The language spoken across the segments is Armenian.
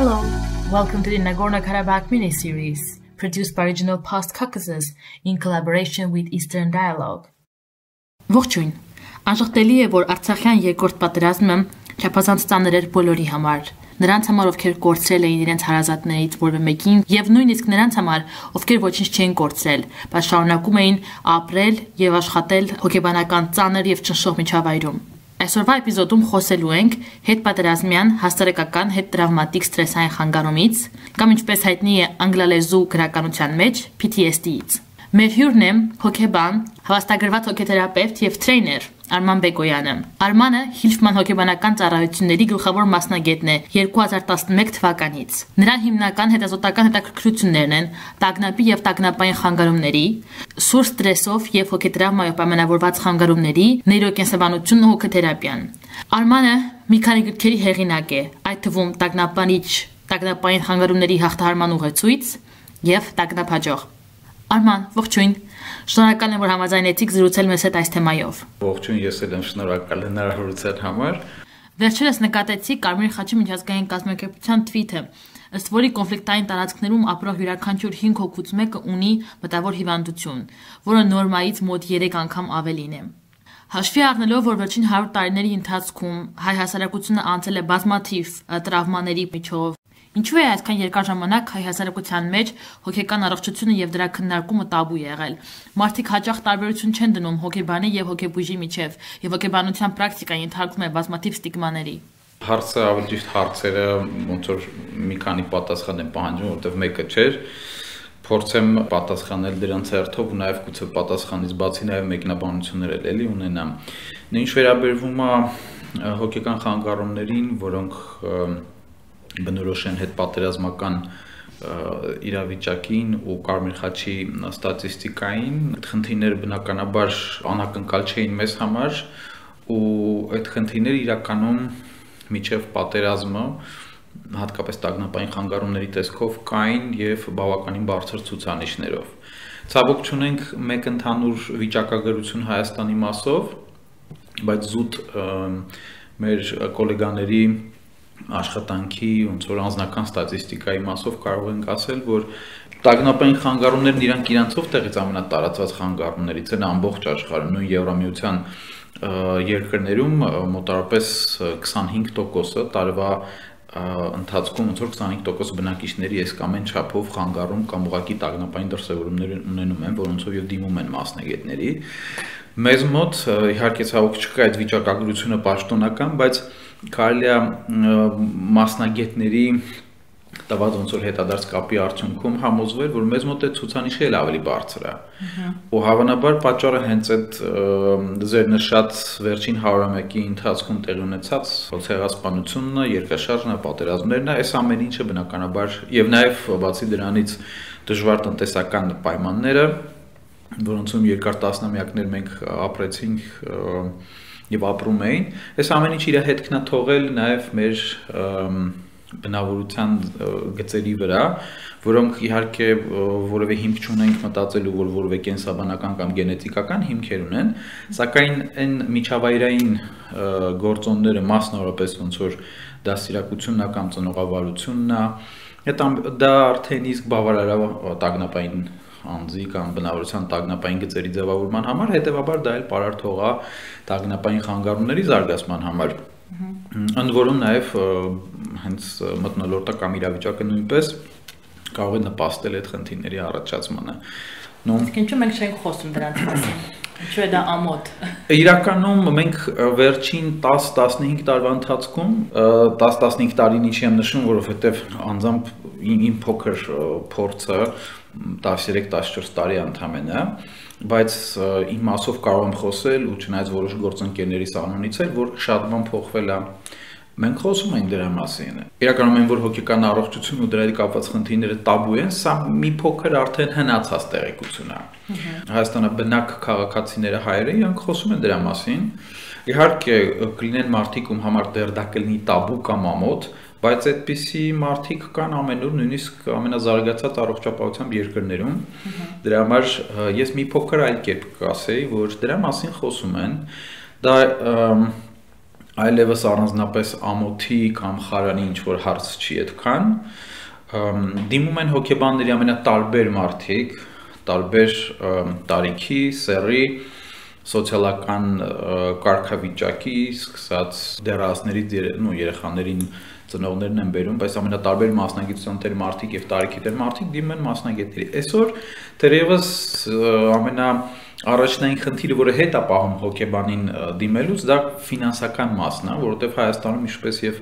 Hello, welcome to the Nagorno-Karabakh mini-series, produced by Regional Post Caucasus in collaboration with Eastern Dialogue. Ողջույն, անժխտելի է, որ Արցախյան երկրորդ պատերազմը չափազանց ծանր էր բոլորի համար, նրանց համար, ովքեր կորցրել էին իրենց հարազատներից որևէ մեկին, եւ նույնիսկ նրանց համար, ովքեր ոչինչ չեն կորցրել, բայց շարունակում էին ապրել եւ աշխատել հոգեբանական ծանր եւ ճնշող միջավայրում։ Այսօրվա էպիզոդում խոսելու ենք հետպատերազմյան հասարակական հետտրավմատիկ սթրեսային խանգարումից կամ ինչպես հայտնի է անգլալեզու գրականության մեջ PTSD-ից։ Մեր հյուրն է հոգեբան, հավաստագրված հոգեթերապևտ և տրեյներ Արման Բեգոյանը։ Արմանը Հիլֆման հոգեբանական ծառայությունների գլխավոր մասնագետն է 2011 թվականից։ Նրա հիմնական հետազոտական հետաքրքրություններն են տագնապի և տագնապային խանգարումների, սուր ստրեսով և հոգետրավմայով պայմանավորված խանգարումների, նեյրոկենսաբանությունն ու հոգեթերապիան։ Արմանը մի քանի գրքերի հեղինակ է, այդ թվում տագնապային խանգարումների հաղթահարման ուղեցույց և տագնապահաճող։ Արման, ողջույն, շնորհակալ եմ, որ համաձայնեցիք զրուցել մեզ հետ այս թեմայով։ Ողջույն, ես էլ եմ շնորհակալ հնարավորության համար։ Վերջերս նկատեցի Կարմիր խաչի միջազգային կազմակերպության թվիթը, ըստ որի կոնֆլիկտային տարածքներում ապրող յուրաքանչյուր 5 հոգուց մեկը ունի մտավոր հիվանդություն, որը նորմայից մոտ 3 անգամ ավելին է։ Հաշվի առնելով, որ վերջին 100 տարիների ընթացքում հայ հասարակությունը անցել է բազմաթիվ տրավմաների միջով, ինչու է այսքան երկար ժամանակ հայ հասարակության մեջ հոգեկան առողջությունը և դրա քննարկումը տաբու եղել։ Մարդիկ հաճախ տարբերություն չեն դնում հոգեբանի և հոգեբույժի միջև, և հոգեբանության պրակտիկան ենթարկվում է բազմաթիվ ստիգմաների։ Հարցը ավելի ճիշտ հարցերը ոնց որ մի քանի պատասխան են պահանջում, որտեղ մեկը չէր։ Փորձեմ պատասխանել դրանց հերթով ու նաև գուցե պատասխանից բացի նաև մեկնաբանություններ էլի ունենամ։ Ինչ վերաբերվում է հոգեկան խանգարումներին, որոնք բնորոշ են հետպատերազմական իրավիճակին ու Կարմիր խաչի ստատիստիկային, այդ խնդիրները բնականաբար անակնկալ չէին մեզ համար ու այդ խնդիրները իրականում միջև պատերազմը հատկապես տագնապային խանգարումների տեսքով կային եւ բավականին բարձր ցուցանիշներով։ Ցավոք չունենք մեկ ընդհանուր վիճակագրություն Հայաստանի մասով, բայց զուտ մեր գոլեգաների աշխատանքի ոնց որ անձնական ստատիստիկայի մասով կարող ենք ասել, որ տագնապային խանգարումներն իրանք իրանցով տեղից ամենատարածված խանգարումներից են ամբողջ աշխարհում, նույն Եվրամիության երկրներում մոտավորապես 25%-ը տարվա ընթացքում ոնց որ 25% բնակիչների այս կամ այն չափով խանգարում կամ ուղղակի տագնապային դրսևորումներ ունենում են, որոնցով եւ դիմում են մասնագետների։ Մեզ մոտ իհարկե ցավոք չկա այդ վիճակագրությունը պաշտոնական, բայց կարելի է մասնագետների տված ոնց որ հետադարձ կապի արդյունքում համոզվել, որ մեզ մոտ այդ ցուցանիշը էլ ավելի բարձր է։ Ու հավանաբար պատճառը հենց այդ ձեր նշած վերջին 100-ամյակի ընթացքում տեղի ունեցած ցեղասպանությունն է, երկրաշարժն է, պատերազմներն է, այս ամեն ինչը բնականաբար եւ նաեւ բացի դրանից դժվար տնտեսական պայմանները, որոնցում երկար տասնամյակներ մենք ապրեցինք եւ ապրում էին, այս ամեն ինչ իր հետքնա թողել նաեւ մեր բնավորության գծերի վրա, որոնք իհարկե որևէ հիմք չունենք մտածելու, որ որևէ կենսաբանական կամ գենետիկական հիմքեր ունեն, սակայն այն միջավայրային գործոնները մասնավորապես ոնց որ դաստիարակությունն է կամ ծնողավարությունն է, դա արդեն իսկ բավարար է տագնապային անձի կամ բնավորության տագնապային գծերի ձևավորման համար, հետևաբար դա էլ պարարտող է տագնապային խանգարումների զարգացման համար։ Ընդ որում նաև հենց մտնոլորտը կամ իրավիճակը նույնպես կարող է նպաստել այդ խնդիրների առաջացմանը։ Իսկ ինչու մենք չենք խոսում դրանց մասին։ Ինչու է դա ամոթ։ Իրականում մենք վերջին 10-15 տարվա ընթացքում 10-15 տարին ինչի եմ նշում, որովհետև անձամբ իմ փոքր փորձը 13-14 տարի ընդամենը, բայց իմ մասով կարող եմ խոսել ու չնայած որոշ գործընկերներիս անունից էլ, որ շատ բան փոխվել է։ Մենք խոսում ենք դրա մասին։ Իրականում այն, որ հոգեկան առողջություն ու դրա հետ կապված խնդիրները տաբու են, սա մի փոքր արդեն հնացած տեղեկություն է։ Հայաստանաբնակ քաղաքացիները հայերը իրանք խոսում են դրա մասին։ Իհարկե, կլինեն մարդիկ, ում համար դեռ դա կլինի տաբու կամ ամոթ, բայց այդպիսի մարդիկ կան ամենուր, նույնիսկ ամենազարգացած առողջապահությամբ երկրներում։ Դրա համար ես մի փոքր այլ կերպ կասեի, որ դրա մասին խոսում են։ Դա Այլևս առանձնապես ամոթի կամ խարանի ինչ-որ հարց չի այդքան, դիմում են հոգեբանների ամենատարբեր մարդիկ, տարբեր տարիքի, սեռի, սոցիալական կարգավիճակի, սկսած դեռահասներից երեխաներին ծնողներն են բերում, բայց ամենատարբեր մասնագիտության տեր մարդիկ եւ տարիքի տեր մարդիկ դիմում են մասնագետների։ Այսօր դեռևս առաջնային խնդիրը, որը հետ է պահում հոգեբանին դիմելուց, դա ֆինանսական մասն է, որովհետև Հայաստանում ինչպես եւ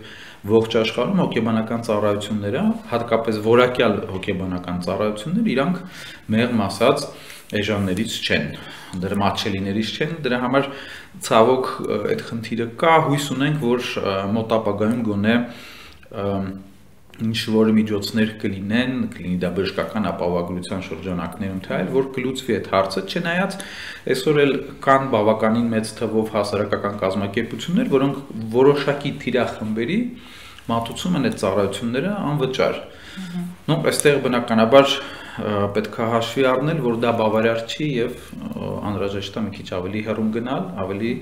ողջ աշխարհում հոգեբանական ծառայությունները, հատկապես որակյալ հոգեբանական ծառայությունները, իրանք մեղմ ասած էժաններից չեն, դրամաչելիներից չեն, դրա համար ցավոք այդ խնդիրը կա, հույս ունենք, որ մոտ ապագայում գոնե ինչ որ միջոցներ կլինեն, կլինի դա բժշկական ապահովագրության շրջանակներում թե այլ, որ կլուծվի այդ հարցը, չնայած այսօր էլ կան բավականին մեծ թվով հասարակական կազմակերպություններ, որոնք որոշակի թիրախմբերի մատուցում են այդ ծառայությունները անվճար։ Նո, այստեղ բնականաբար պետք է հաշվի առնել, որ դա բավարար չի եւ անհրաժեշտ է մի քիչ ավելի հեռուն գնալ, ավելի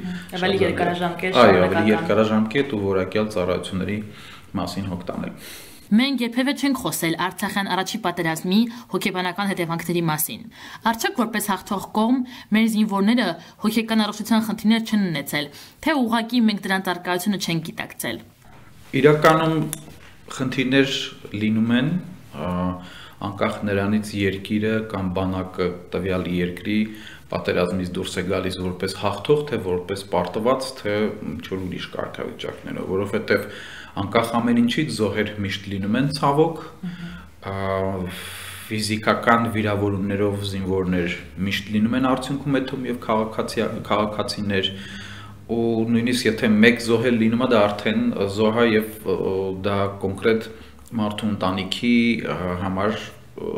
երկարաժամկետ ու որակյալ ծառայությունների մասին հոգ տանել։ Մենք երբևէ չենք խոսել Արցախյան առաջին պատերազմի հոգեբանական հետևանքների մասին։ Արդյոք որպես հաղթող կողմ մեր զինվորները հոգեկան առողջության խնդիրներ չեն ունեցել, թե ուղղակի մենք դրանց առկայությունը չենք գիտակցել։ Իրականում խնդիրներ լինում են անկախ նրանից երկիրը կամ բանակը տվյալ երկրի պատերազմից դուրս է գալիս որպես հաղթող, թե որպես պարտված, թե ինչ-որ ուրիշ կարգավիճակներով, որովհետև անկախ ամեն ինչից զոհեր միշտ լինում են ցավոք, ֆիզիկական վիրավորումներով զինվորներ միշտ լինում են արդյունքում եթում եւ քաղաքացիներ, ու նույնիսկ եթե մեկ զոհել լինում է, դա արդեն զոհա եւ դա կոնկրետ մարդու ընտանիքի համար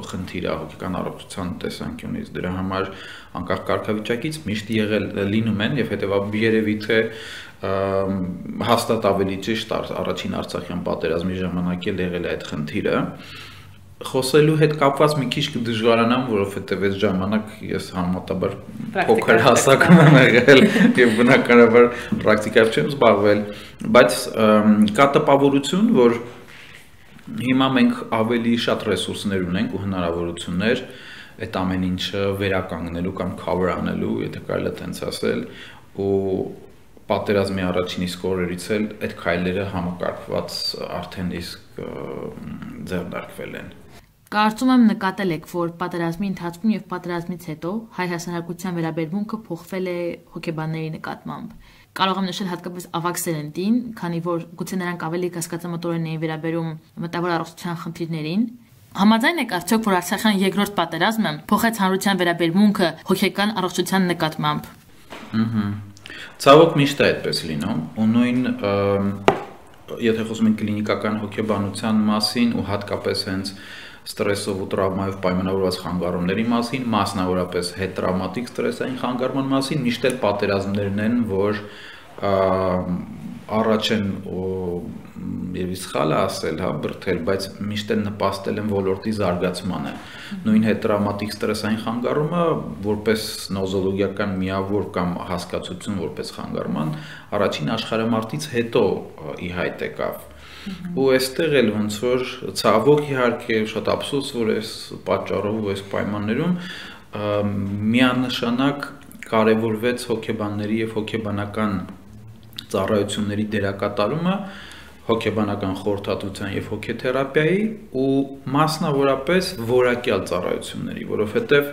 խնդիր է հոգեկան առողջության տեսանկյունից, դրա համար անկախ կարգավիճակից միշտ եղել լինում են եւ հետեւաբար երևի թե հաստատ ավելի ճիշտ առաջին արցախյան պատերազմի ժամանակ էլ եղել է այդ խնդիրը։ Խոսելու հետ կապված մի քիչ կդժվարանամ, որովհետև այդ ժամանակ ես համեմատաբար փոքր հասակում եմ եղել եւ բնականաբար պրակտիկայով չեմ զբաղվել, բայց կա տպավորություն, որ հիմա մենք ավելի շատ ռեսուրսներ ունենք ու հնարավորություններ այդ ամեն ինչը վերականգնելու կամ cover անելու, եթե կարելի է այդպես ասել, ու պատերազմի առաջին իսկ օրերից էլ այդ քայլերը համակարգված արդեն իսկ ձեռնարկվել են։ Կարծում եմ նկատել եք, որ պատերազմի ընթացքում եւ պատերազմից հետո հայ հասարակության վերաբերմունքը փոխվել է հոգեբանների նկատմամբ։ Կարող եմ նշել հատկապես ավագ սերնդին, քանի որ գուցե նրանք ավելի կասկածամտորեն էին վերաբերում մտավոր առողջության խնդիրներին։ Համաձայն եք արդյոք, որ Արցախյան երկրորդ պատերազմը փոխեց հանրության վերաբերմունքը հոգեկան առողջության նկատմամբ։ Ցավոք միշտ է այդպես լինում, ու նույն եթե խոսում ենք կլինիկական հոգեբանության մասին ու հատկապես հենց ստրեսով ու տրավմայով պայմանավորված խանգարումների մասին, մասնավորապես հետտրավմատիկ ստրեսային խանգարման մասին, միշտ էլ պատերազմներն են, որ առաջ են երևի սխալ է ասել, բրդել, բայց միշտ էլ նպաստել են ոլորտի զարգացմանը։ Նույն հետտրավմատիկ ստրեսային խանգարումը որպես նոզոլոգիական միավոր կամ հասկացություն որպես խանգարման առաջին աշխարհամարտից հետո ի հայտ եկավ։ Ու այստեղ էլ ոնց որ ցավոք իհարկե շատ ափսոս, որ այս պատճառով ու այս պայմաններում միանշանակ կարևորվեց հոգեբանների եւ հոգեբանական ծառայությունների դերակատարումը հոգեբանական խորհրդատվության եւ հոգեթերապիայի ու մասնավորապես որակյալ ծառայությունների, որովհետեւ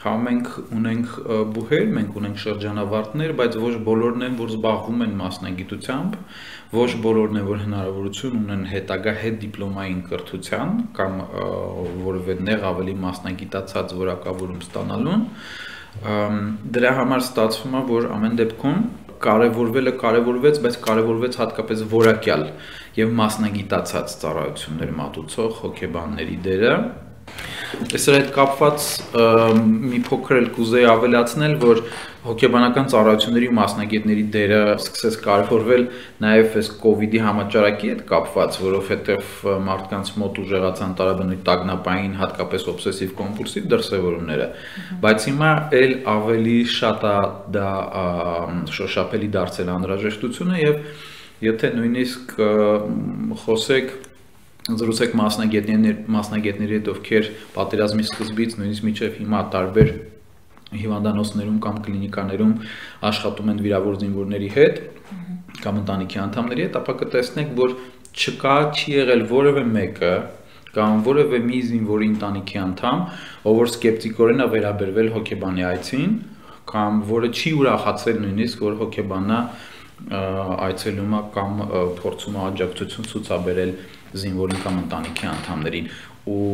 հա մենք ունենք բուհեր, մենք ունենք շրջանավարտներ, բայց ոչ բոլորն են, որ զբաղվում են մասնագիտությամբ, ոչ բոլորն են, որ հնարավորություն ունեն հետագա հետդիպլոմային կրթության կամ որևէ նեղ ավելի մասնագիտացած որակավորում ստանալուն։ Դրա համար ստացվում է, որ ամեն դեպքում կարևորվելը կարևորվեց, բայց կարևորվեց հատկապես որակյալ եւ մասնագիտացած ծառայություններ մատուցող հոգեբանների դերը։ Ես այդ կապված մի փոքր կուզեի ավելացնել, որ հոգեբանական ծառայությունների մասնագետների դերը սկսեց կարևորվել նաև այս COVID-ի համաճարակի հետ կապված, որովհետև մարդկանց մոտ ուժեղացան տարաբնույթ տագնապային, հատկապես օբսեսիվ կոմպուլսիվ դրսևորումները, բայց հիմա էլ ավելի շատ է դա շոշափելի դարձել անհրաժեշտությունը եւ եթե նույնիսկ խոսեք զրուցեք մասնագետների հետ, ովքեր պատերազմի սկզբից նույնիսկ մինչև հիմա տարբեր հիվանդանոցներում կամ կլինիկաներում աշխատում են վիրավոր զինվորների հետ կամ ընտանիքի անդամների հետ, ապա կտեսնեք, որ չկա, չի եղել որևէ մեկը կամ որևէ մի զինվորի ընտանիքի անդամ, ով որ սկեպտիկորեն է վերաբերվել հոգեբանի այցին կամ որը չի ուրախացել նույնիսկ, որ հոգեբանն այցելում է կամ փորձում է աջակցություն ցուցաբերել զինվորին կամ ընտանիքի անդամներին ու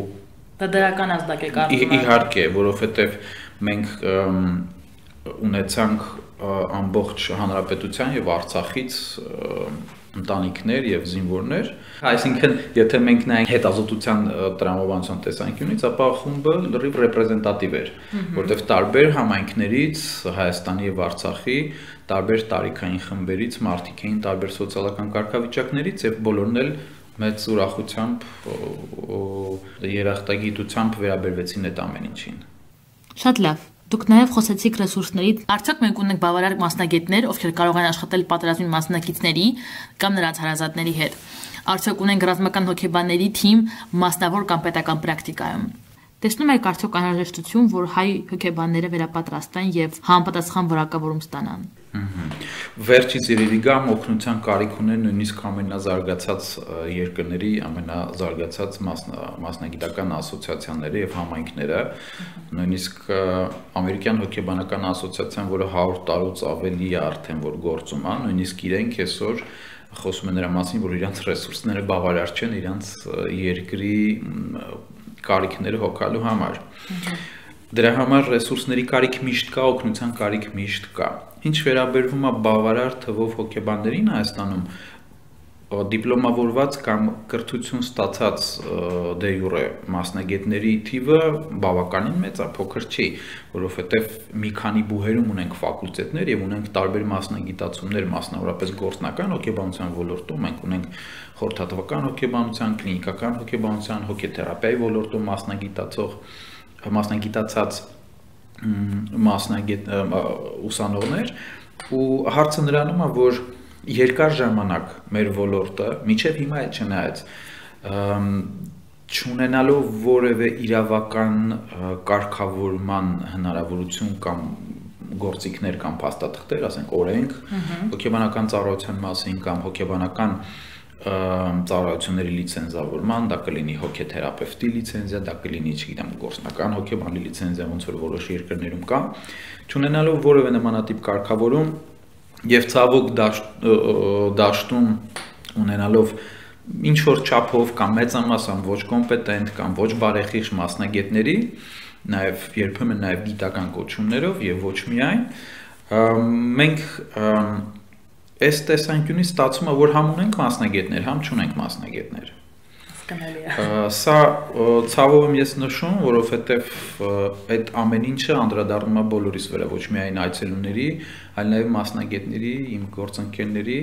դա դրական ազդակ է կարգում։ Իհարկե, որովհետև մենք ունեցանք ամբողջ հանրապետության եւ Արցախից ընտանիքներ եւ զինվորներ, այսինքն եթե մենք նայենք հետազոտության տրամաբանության տեսանկյունից, ապա խումբը լրիվ ռեպրեզենտատիվ էր, որտեղ տարբեր համայնքներից, Հայաստանի եւ Արցախի տարբեր տարիքային խմբերից, մարդիկ էին տարբեր սոցիալական կարգավիճակներից եւ բոլորն էլ մեծ ուրախությամբ, երախտագիտությամբ վերաբերվեցին այդ ամեն ինչին։ Շատ լավ, դուք նաեւ խոսեցիք ռեսուրսների, արդյոք մենք ունենք բավարար մասնագետներ, ովքեր կարող են աշխատել պատերազմի մասնակիցների կամ նրանց հարազատների հետ։ Արդյոք ունենք ռազմական հոգեբանների թիմ մասնավոր կամ պետական պրակտիկայում։ Տեսնում եք արդյոք անհրաժեշտություն, որ հայ հոգեբանները վերապատրաստան եւ համապատասխան որակավորում ստանան։ Վերջից երևի գամ օգնության կարիք ունեն նույնիսկ ամենազարգացած երկրների ամենազարգացած մասնագիտական ասոցիացիաները եւ համայնքները, նույնիսկ ամերիկյան հոգեբանական ասոցիացիան, որը 100 տարուց ավելի է արդեն որ գործում է, նույնիսկ իրենք այսօր խոսում են նրա մասին, որ իրանց ռեսուրսները բավարար չեն իրանց երկրի կարիքները հոգալու համար։ Դրա համար ռեսուրսների կարիք միշտ կա, օգնության կարիք միշտ կա։ Ինչ վերաբերվում է բավարար թվով հոգեբաններին Հայաստանում, դիպլոմավորված կամ կրթություն ստացած դե յուրե մասնագետների թիվը բավականին մեծ է, փոքր չի, որովհետև մի քանի բուհերում ունենք ֆակուլտետներ եւ ունենք տարբեր մասնագիտացումներ, մասնավորապես գործնական հոգեբանության ոլորտում, մենք ունենք խորհրդատվական հոգեբանության, կլինիկական հոգեբանության, հոգեթերապիայի ոլորտում մասնագիտացած ուսանողներ ու հարցը նրանում է, որ երկար ժամանակ մեր ոլորտը մինչև հիմա է չնայած չունենալով որևէ իրավական կարգավորման հնարավորություն կամ գործիքներ կամ փաստաթղթեր, ասենք օրենք, հոգեբանական ծառայության մասին կամ հոգեբանական ծառայությունների լիցենզավորման, դա կլինի հոգեթերապևտի լիցենզիա, դա կլինի, չգիտեմ, գործնական հոգեբանի լիցենզիա, ոնց որ որոշ երկրներում կա, չունենալով որևէ նմանատիպ կարգավորում եւ ցավոք դաշտում ունենալով ինչ որ չափով կամ մեծամասն ոչ կոմպետենտ կամ ոչ բարեխիղճ մասնագետների, նաեւ երբեմն նաեւ գիտական կոչումներով եւ ոչ միայն մենք այս տեսանկյունից ստացվում է, որ համ ունենք մասնագետներ, համ չունենք մասնագետներ։ Սա ցավով եմ ես նշում, որովհետև այդ ամեն ինչը անդրադառնում է բոլորիս վրա, ոչ միայն այցելուների, այլ նաև մասնագետների, իմ գործընկերների,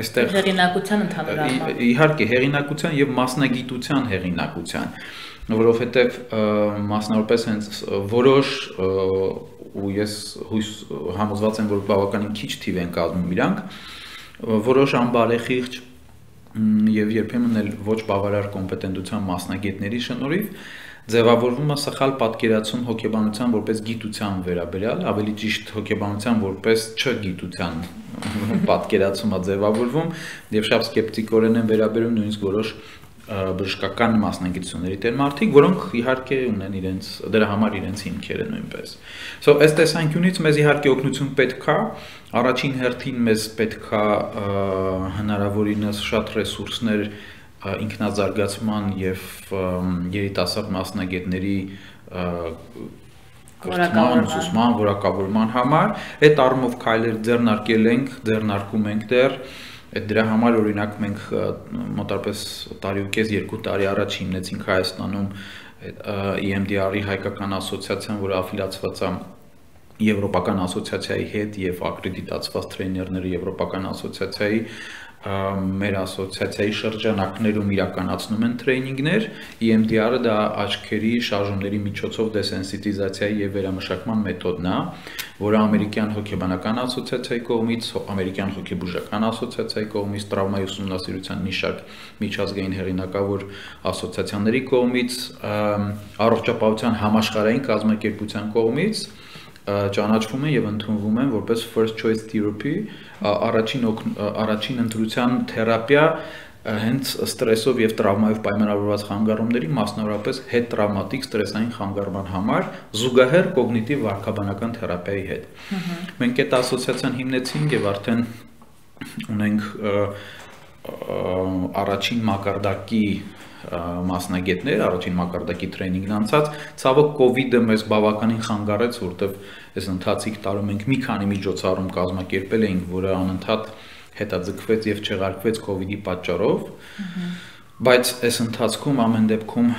այստեղ հեղինակության ընդհանրապես։ Իհարկե, հեղինակության եւ մասնագիտության հեղինակության, որովհետև մասնավորապես հենց որոշ ու ես համոզված եմ, որ բավականին քիչ թիվ են կազմում իրանք, որոշ անբարեխիղճ եւ երբեմն էլ ոչ բավարար կոմպետենտության մասնագետների շնորհիվ ձևավորվում է սխալ պատկերացում հոգեբանության որպես գիտության վերաբերյալ, ավելի ճիշտ հոգեբանության որպես չգիտության պատկերացում է ձևավորվում եւ շատ սկեպտիկորեն են վերաբերվում նույնիսկ որոշ բժշկական մասնագիտությունների տեր մարդիկ, որոնք իհարկե ունեն իրենց դրա համար իրենց հիմքերը նույնպես։ So այս տեսանկյունից մեզ իհարկե օգնություն պետք է, առաջին հերթին մեզ պետք է հնարավորինս շատ ռեսուրսներ ինքնազարգացման եւ երիտասարդ մասնագետների կրթման, ուսուցման, որակավորման համար, այդ առումով քայլեր ձեռնարկել ենք, ձեռնարկում ենք դեռ։ Դրա համար օրինակ մենք մոտարպես տարի ու կես 2 տարի առաջ հիմնեցինք Հայաստանում EMDR-ի հայկական ասոցիացիան, որը աֆիլիացված է Եվրոպական ասոցիացիայի հետ եւ ակրեդիտացված տրեյներների Եվրոպական ասոցիացիայի, մեր ասոցիացիայի շրջանակներում իրականացնում են տրեյնինգներ, EMDR-ը դա աչքերի շարժումների միջոցով դեսենսիտիզացիայի եւ վերամշակման մեթոդն է, որը ամերիկյան հոգեբանական ասոցիացիայի կողմից, ամերիկյան հոգեբուժական ասոցիացիայի կողմից, տրավմայի ուսումնասիրության մի շարք միջազգային հեղինակավոր ասոցիացիաների կողմից, առողջապահության համաշխարհային կազմակերպության կողմից ճանաչվում են եւ ընդունվում են որպես first choice therapy, առաջին ընտրության թերապիա հենց ստրեսով եւ տրավմայով պայմանավորված խանգարումների, մասնավորապես հետ տրավմատիկ ստրեսային խանգարման համար զուգահեռ կոգնիտիվ վարքաբանական թերապիայի հետ։ Մենք այդ ասոցիացիան հիմնեցինք եւ արդեն ունենք առաջին մակարդակի մասնագետներ, առաջին մակարդակի տրեյնինգն անցած, ցավոք COVID-ը մեզ բավականին խանգարեց, որտեվ այս ընթացիկ տարում ենք մի քանի միջոցառում կազմակերպել էինք, որը անընդհատ հետաձգվեց եւ չեղարկվեց COVID-ի պատճառով, բայց այս ընթացքում ամեն դեպքում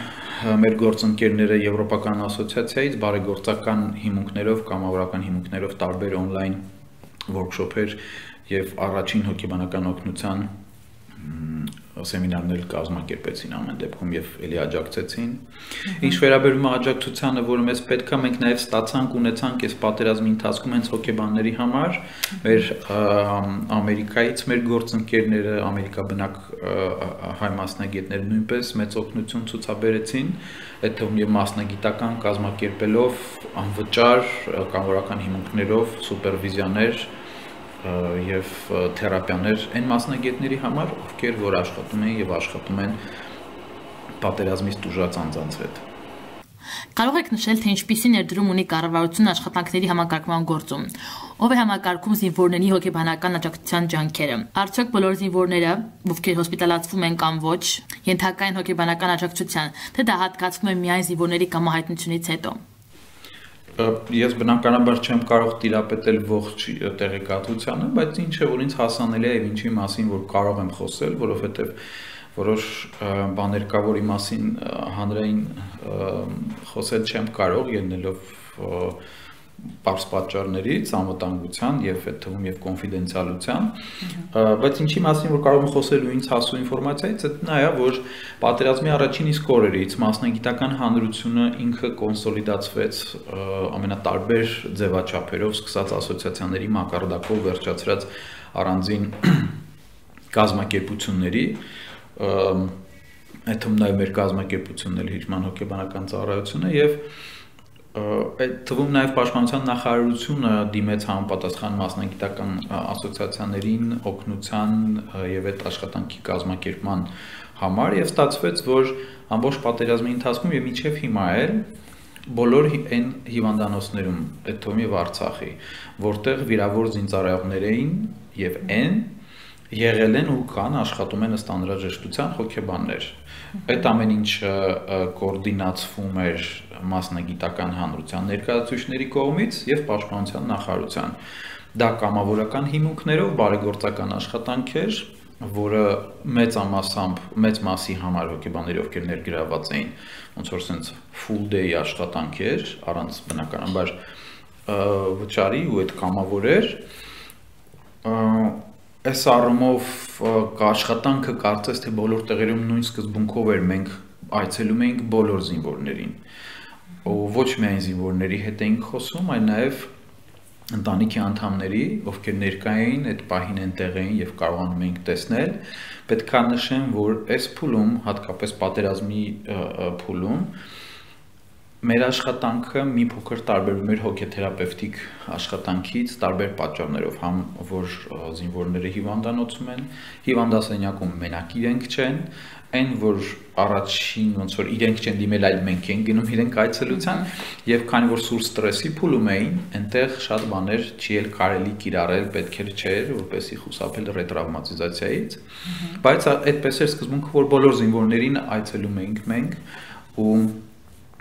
մեր գործընկերները Եվրոպական ասոցիացիայից բարեգործական հիմունքներով, կամավորական հիմունքներով տարբեր on-line workshop-եր եւ առաջին հոգեբանական օգնության սեմինարներ կազմակերպեցին ամեն դեպքում եւ ելի աջակցեցին։ Ինչ վերաբերում է աջակցությանը, որը մեզ պետք է, մենք նաեւ ստացանք, ունեցանք այս պատերազմի ընթացքում հենց հոգեբանների համար, մեր Ամերիկայից մեր գործընկերները, ամերիկաբնակ հայ մասնագետներ նույնպես մեծ օգնություն ցուցաբերեցին, այդ թվում եւ մասնագիտական կազմակերպելով անվճար կամավորական հիմունքներով սուպերվիզիաներ եւ թերապիաներ այն մասնագետների համար, ովքեր որ աշխատում են եւ աշխատում են պատերազմից տուժած անձանց հետ։ Կարող եք նշել, թե ինչպիսի ներդրում ունի կառավարությունը աշխատանքների համակարգման գործում։ Ո՞վ է համակարգում զինվորների հոգեբանական աջակցության ջանքերը։ Արդյոք բոլոր զինվորները, ովքեր հոսպիտալացվում են կամ ոչ, ենթակա են հոգեբանական աջակցության, թե դա հատկացվում է միայն զինվորների կամահայտնությունից հետո։ Ես բնականաբար չեմ կարող տիրապետել ողջ տեղեկատվությանը, բայց ինչ է որ ինձ հասանելի է եւ ինչի մասին որ կարող եմ խոսել, որովհետեւ որոշ բաներ կա, որի մասին հանրային խոսել չեմ կարող, ելնելով բարձ պատճառներից, անվտանգության եւ այդ թվում եւ կոնֆիդենցիալության, բայց ինչի մասին որ կարող եմ խոսել ու ինձ հասու ինֆորմացիայից, դա նա է, որ պատերազմի առաջին իսկ օրերից մասնագիտական հանրությունը ինքը կոնսոլիդացվեց ամենատարբեր ձևաչափերով, սկսած ասոցիացիաների մակարդակով վերջացրած առանձին կազմակերպությունների, այդ թվում նաեւ մեր կազմակերպությունն էլ հիջման հոգեբանական ծառայությունը եւ այդ թվում նաև պաշտպանության նախարարությունը դիմեց համապատասխան մասնագիտական ասոցիացիաներին օգնության եւ այդ աշխատանքի կազմակերպման համար եւ ստացվեց, որ ամբողջ պատերազմի ընթացքում եւ մինչեւ հիմա էլ բոլոր այն հիվանդանոցներում, այդ թվում եւ Արցախի, որտեղ վիրավոր զինծառայողներ էին եւ այն եղել են ու կան աշխատում են ըստ անհրաժեշտության հոգեբաններ։ Այդ ամեն ինչը կոորդինացվում էր մասնագիտական հանրության ներկայացուցիչների կողմից եւ պաշտպանության նախարարության։ Դա կամավորական հիմունքներով բարեգործական աշխատանք էր, որը մեծ մասի համար հոգեբաների, ովքեր ներգրավված էին, ոնց որ sense full day աշխատանք էր, առանց բնականաբար վճարի ու այդ կամավոր էր։ Այս առումով աշխատանքը կարծես թե բոլոր տեղերում նույն սկզբունքով էր, մենք այցելում էինք բոլոր զինվորներին, ոչ միայն զինվորների հետ էինք խոսում, այլ նաև ընտանիքի անդամների, ովքեր ներկա էին, այդ պահին այնտեղ էին եւ կարողանում էինք տեսնել։ Պետք է նշեմ, որ այս փուլում, հատկապես պատերազմի փուլում, մեր աշխատանքը մի փոքր տարբերվում էր հոգեթերապևտիկ աշխատանքից տարբեր պատճառներով, համ որ զինվորները հիվանդանոցում են, հիվանդասենյակում մենակ իրենք չեն, այն որ առաջին ոնց որ իրենք չեն դիմել, այլ մենք ենք գնում իրենք այցելության, եւ քանի որ սուր ստրեսի փուլում էին, այնտեղ շատ բաներ չի էլ կարելի կիրառել, պետք էլ չէր, որպեսզի խուսափել ռետրավմատիզացիայից, բայց այդպես էր սկզբունքը, որ բոլոր զինվորներին այցելում էինք մենք ու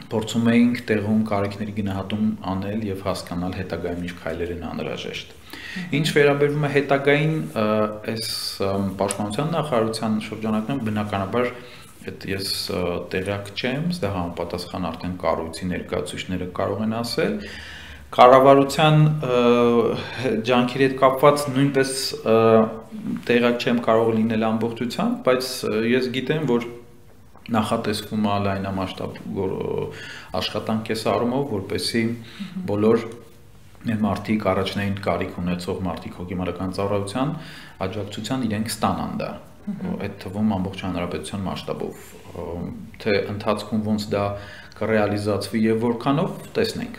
փորձում էինք տեղում կարիքների գնահատում անել եւ հասկանալ հետագայում ինչ քայլեր են անհրաժեշտ։ Ինչ վերաբերվում է հետագային, այս պաշտպանության նախարարության շրջանակներում բնականաբար Այդ ես տեղյակ չեմ, դա համապատասխան արդեն կառույցի ներկայացուցիչները կարող են ասել։ Կառավարության ջանքերի հետ կապված նույնպես տեղյակ չեմ կարող լինել ամբողջությամբ, բայց ես գիտեմ, որ նախատեսվում է լայնամասշտաբ աշխատանք այս առումով, որպեսզի բոլոր մարդիկ առաջնային կարիք ունեցող մարդիկ հոգեբանական ծառայության աջակցության իրենք ստանան դա։ Այդ թվում ամբողջ հանրապետության մասշտաբով, թե ընթացքում ոնց դա կռեալիզացվի եւ որքանով տեսնենք։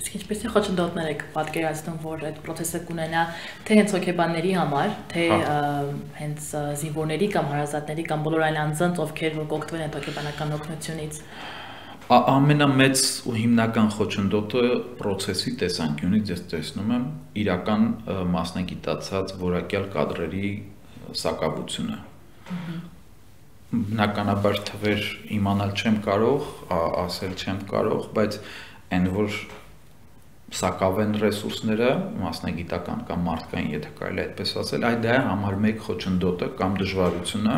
Իսկ ինչպես է խոչընդոտները կպատկերացնում, որ այդ process-ը կունենա թե հենց հոգեբանների համար, թե հենց զինվորների կամ հարազատների կամ բոլոր այլ անձանց, ովքեր որ կօգտվեն այդ հոգեբանական օգնությունից։ Ամենամեծ ու հիմնական խոչընդոտը process-ի տեսանկյունից ես տեսնում եմ իրական մասնագիտացած որակյալ կադրերի սակավությունը։ Բնականաբար թվեր իմանալ չեմ կարող, ասել չեմ կարող, բայց այն որ սակավեն ռեսուրսները մասնագիտական կամ մարդկային, եթե կարելի է այդպես ասել, այ դա է համար 1 խոչընդոտը կամ դժվարությունը։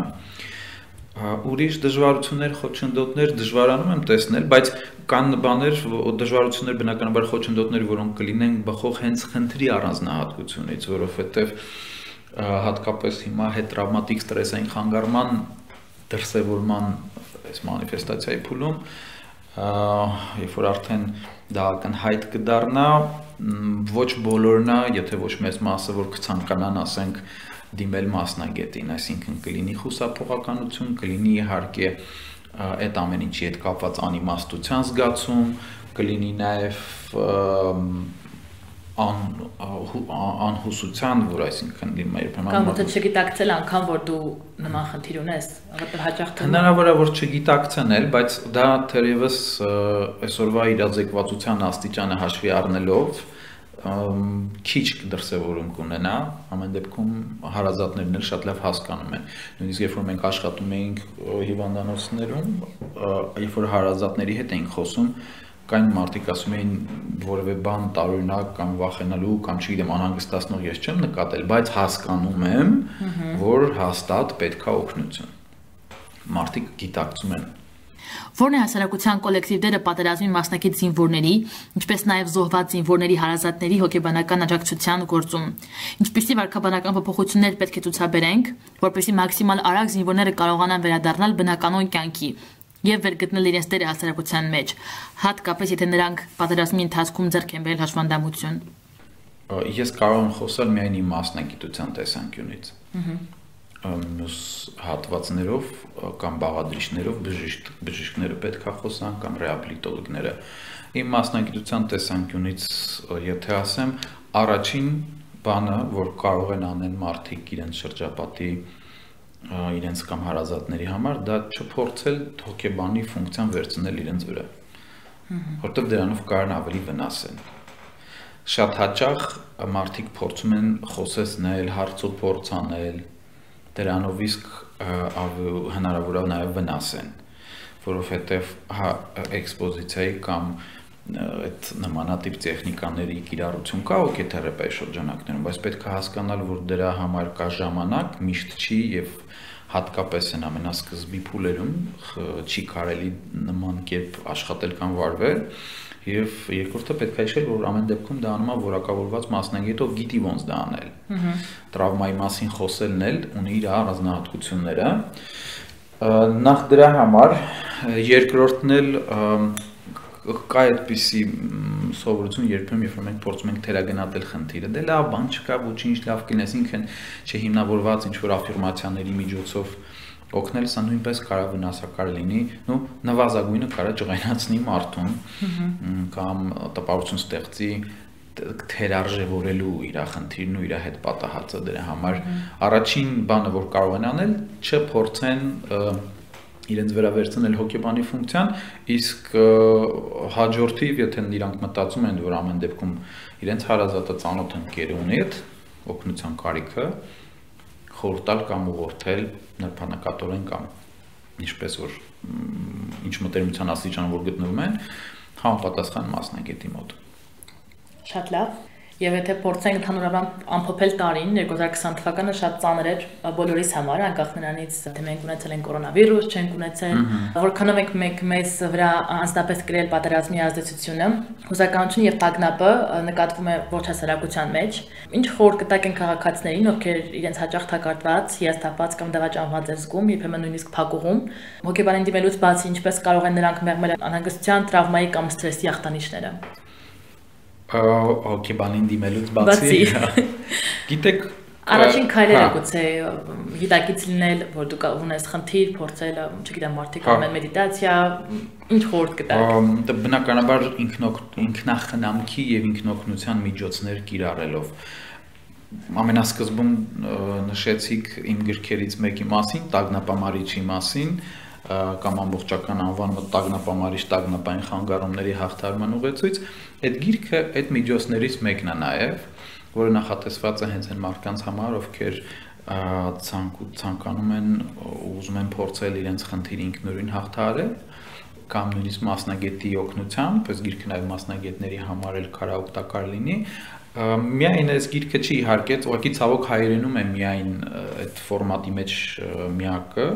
Ուրիշ դժվարություններ, խոչընդոտներ դժվարանում եմ տեսնել, բայց կան բաներ, դժվարություններ բնականաբար խոչընդոտներ, որոնք կլինեն բխող հենց խնդրի առանձնահատկությունից, որովհետև հատկապես հիմա հետտրավմատիկ ստրեսային խանգարման դրսևորման այս մանիֆեստացիայի փուլում, երբ որ արդեն դա հայտ կդառնա, ոչ բոլորն է, եթե ոչ մեծ մասը, որ կցանկանան, ասենք, դիմել մասնագետին, այսինքն կլինի խուսափողականություն, կլինի իհարկե այդ ամեն ինչի հետ կապված անիմաստության զգացում, կլինի նաև անհուսության, որ այսինքն դիմում է երբեմն կամ եթե չգիտակցել անգամ որ դու նման խնդիր ունես, որտեղ հաճախ թե հնարավոր է որ չգիտակցնել, բայց դա թերևս այսօրվա իրազեկվածության աստիճանը հաշվի առնելով քիչ դրսևորում կունենա, ամեն դեպքում հարազատներն էլ շատ լավ հասկանում են։ Նույնիսկ երբ որ մենք աշխատում էինք հիվանդանոցներում, երբ որ հարազատների հետ էինք խոսում, կային մարդիկ ասում էին որևէ բան տարօրինակ կամ վախենալու կամ չգիտեմ անհանգստացնող ես չեմ նկատել, բայց հասկանում եմ, որ հաստատ պետքա օգնություն։ Մարդիկ գիտակցում են։ Որն է հասարակության կոլեկտիվ դերը պատերազմի մասնակից զինվորների, ինչպես նաև զոհված զինվորների հարազատների հոգեբանական աջակցության գործում։ Ինչպիսի վարքաբանական փոփոխություններ պետք է ցուցաբերենք, որպեսզի մաքսիմալ արագ զինվորները կարողանան վերադառնալ բնականոն կյանքի և վերգտնել իրենց դերը հասարակության մեջ, հատկապես եթե նրանք պատերազմի ընթացքում ձեռք են բերել հաշվանդամություն։ Ես կարող եմ խոսել միայն իմ մասնագիտության տեսանկյունից։ Մյուս հատվածներով կամ բաղադրիչներով բժիշկները պետք է խոսան կամ ռեաբիլիտոլոգները։ Իմ մասնագիտության տեսանկյունից եթե ասեմ, առաջին բանը, որ կարող են անել մարդիկ իրենց շրջապատի իրենց կամ հարազատների համար, դա չփորձել հոգեբանի ֆունկցիան վերցնել իրենց վրա, որտեղ դրանով կարան ավելի վնասեն։ Շատ հաճախ մարդիկ փորձում են խոսեցնել, հարցոփորձ անել, դրանով իսկ հնարավոր է նաև վնասեն, որովհետև էքսպոզիցիայի կամ այդ նմանատիպ տեխնիկաների կիրառություն կա օգեթերապիայի շրջանակներում, բայց պետք է հասկանալ, որ դրա համար կա ժամանակ, միշտ չի եւ հատկապես այն ամենասկզբի փուլերում չի կարելի նման կերպ աշխատել կամ վարվել, եւ երկրորդը պետք է հիշել, որ ամեն դեպքում դա անում է որակավորված մասնագետ, ով գիտի ոնց դա անել։ Տրավմայի մասին խոսելն էլ ունի իր առանձնահատկությունները։ Նախ դրա համար, երկրորդն էլ կա այդպիսի սովորություն, երբեմն երբ մենք փորձում ենք թերագնահատել խնդիրը, դե լավ բան չկա, ոչինչ լավ կլինես, ինքն չհիմնավորված ինչ որ աֆիրմացիաների միջոցով օգնել, սա նույնպես կարող վնասակար լինի, նո նվազագույնը կարող ճղայնացնի մարդուն կամ տպավորություն ստեղծի թերարժևորելու իր խնդիրն ու իր հետ պատահածը։ Դրա համար առաջին բանը, որ կարող են անել, չփորձեն իրենց վերաբերցնել հոգեբանի ֆունկցիան, իսկ հաջորդիվ, եթե իրանք մտածում են, որ ամեն դեպքում իրենց հարազատը ծանոթ ընկերը ունի այդ օգնության կարիքը, խորտալ կամ ուղղորդել նրբանկատորեն կամ ինչպես որ ինչ մտերմության աստիճան որ գտնվում են, համապատասխան մասնագետի մոտ։ Շատ լավ։ Եվ եթե փորձենք ընդհանրապես ամփոփել տարին 2020 թվականը շատ ծանր էր բոլորիս համար, անկախ նրանից, թե մենք ունեցել ենք կորոնավիրուս, չենք ունեցել, որքանով ենք մեզ վրա անձնապես կրել պատերազմի ազդեցությունը, հուզականությունը եւ տագնապը նկատվում է ողջասարակության մեջ։ Ինչ խոր կտակ են քաղաքացիներին, ովքեր իրենց հաճախ թակարդված, հիասթափված կամ դավաճանված են զգում, իբրև նույնիսկ փակուղում, հոգեբանին դիմելուց բացի ինչպես կարող են նրանք մեղմել անհանգստության, տրավմայի կամ սթրեսի ախտանիշները։ Հոգեբանին դիմելուց բացի, գիտեք, առաջին քայլերը գուցե գիտակից լինել, որ դու ունես խնդիր, փորձել, չգիտեմ, մարդիկ անում մեդիտացիա, ինչ խորտ կտակ։ Բնականաբար ինքնախնամքի եւ ինքնօգնության միջոցներ կիրառելով։ Ամենասկզբում նշեցիք իմ գրքերից մեկի մասին, տագնապամարիչի մասին, կամ ամբողջական անվանումը տագնապամարիչ տագնապային խանգարումների հաղթարման ուղեցույց, այդ գիրքը այդ միջոցներից մեկն է նաև, որը նախատեսված է հենց այն մարդկանց համար, ովքեր ցանկանում են ու ուզում են փորձել իրենց խնդիր ինքնուրույն հաղթարել, կամ նույնիսկ մասնագետի օգնությամբ, այս գիրքը նաև մասնագետների համար էլ կարա օգտակար լինի։ Միայն այս գիրքը չի իհարկե, ուղղակի ցավոք հայերենում է միայն այդ ֆորմատի մեջ միակը,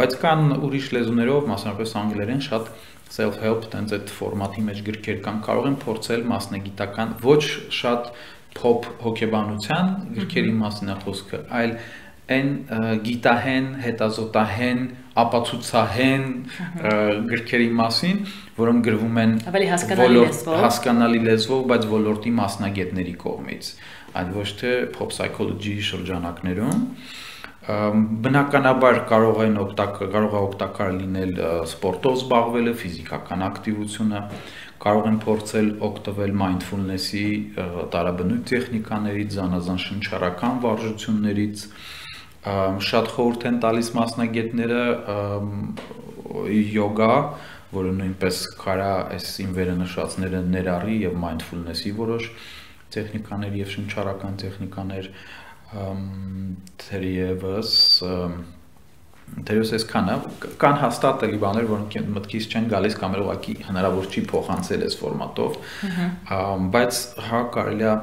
բայց կան ուրիշ լեզուներով, մասնավորապես անգլերեն, շատ self-help տենց այդ ֆորմատի մեջ գրքեր կան, կարող են փորձել մասնագիտական, ոչ շատ pop հոգեբանության գրքերի մասին է խոսքը, այլ այն գիտահեն, հետազոտահեն, ապացուցահեն գրքերի մասին, որոնք գրվում են հասկանալի լեզվով, բայց ոլորտի մասնագետների կողմից, այլ ոչ թե pop psychology-ի շրջանակներում։ Բնականաբար կարող է օգտակար լինել սպորտով զբաղվելը, ֆիզիկական ակտիվությունը, կարող են փորձել օգտվել mindfulness-ի տարաբնույթ տեխնիկաներից, զանազան շնչառական վարժություններից, շատ խորհուրդ են տալիս մասնագետները յոգա, որը նույնպես կարա այս իմ վերը նշածները ներառի եւ mindfulness-ի որոշ տեխնիկաներ եւ շնչառական տեխնիկաներ Թերևս այս քանը կան հաստատ էլի բաներ, որոնք մտքից չեն գալիս կամ ուղղակի հնարավոր չի փոխանցել այս ֆորմատով, բայց հա կարելի է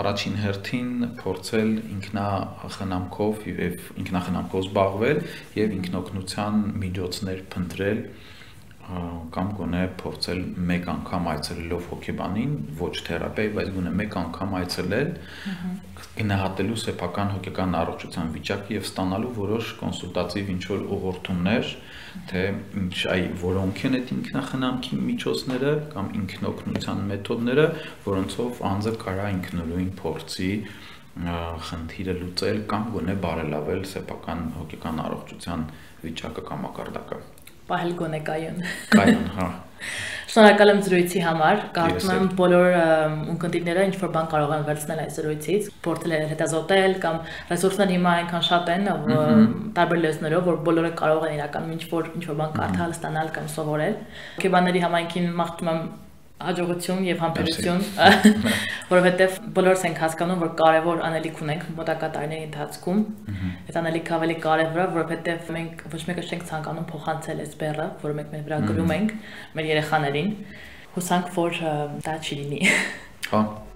առաջին հերթին փորձել ինքնախնամքով եւ ինքնախնամքով զբաղվել եւ ինքնօգնության միջոցներ փնտրել կամ գոնե փորձել մեկ անգամ այցելելով հոգեբանին, ոչ թերապեյ, բայց գոնե մեկ անգամ այցելել, գնահատելու սեփական հոգեկան առողջության վիճակը եւ ստանալու որոշ կոնսուլտատիվ ինչ-որ ուղղորդումներ, թե որոնք են այդ ինքնախնամքի միջոցները կամ ինքնօգնության մեթոդները, որոնցով անձը կարա ինքնուրույն փորձի խնդիրը լուծել կամ գոնե բարելավել սեփական հոգեկան առողջության վիճակը կամ մակարդակը։ Պահել գոնե կայուն։ Կայուն, հա։ Շնորհակալ եմ զրույցի համար, կարծում եմ բոլոր ունկնդիրները ինչ-որ բան կարող են վերցնել այս զրույցից, փորձել են հետազոտել կամ ռեսուրսները հիմա այնքան շատ են տարբեր լեզուներով, որ բոլորը կարող են իրականում ինչ-որ բան կարդալ, ստանալ կամ սովորել։ Հոգեբանների համայնքին մաղթում եմ հաջողություն եւ համբերություն, որովհետեւ բոլորս ենք հասկանում, որ կարեւոր անելիք ունենք մոտակա տարիների ընթացքում։ Այդ անելիքը ավելի կարեւոր է, որովհետեւ մենք ոչ մեկը չենք ցանկանում փոխանցել այս բեռը, որ մենք մեր վրա գրում ենք մեր երեխաներին։ Հուսանք, որ դա չի լինի։ Հա։